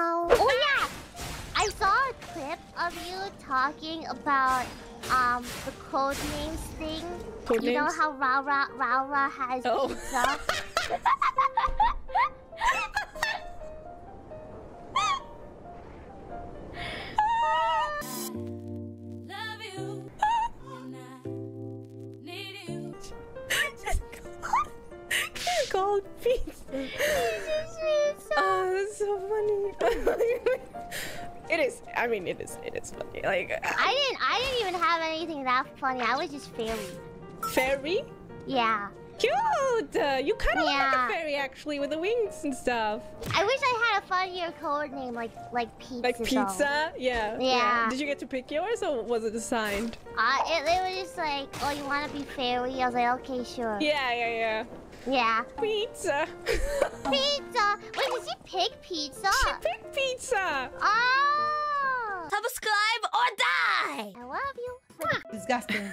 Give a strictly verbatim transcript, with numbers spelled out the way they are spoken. about? Oh yeah! I saw a clip of you talking about um the code names thing. Code you names? Know how Rara Rara has oh. pizza? Called pizza. Pizza. Oh, that's so funny. It is. I mean, it is. It is funny. Like I, I didn't. I didn't even have anything that funny. I was just fairy. Fairy? Yeah. Cute. Uh, you kind of yeah. look like a fairy actually, with the wings and stuff. I wish I had a funnier code name, like like pizza. Like pizza? Yeah. Yeah. Yeah. Did you get to pick yours, or was it assigned? Uh, it, it was just like, oh, you want to be fairy? I was like, okay, sure. Yeah, yeah, yeah. Yeah. Pizza. Pizza. Wait, did she pick pizza? She picked pizza. Oh. Subscribe or die. I love you. Disgusting.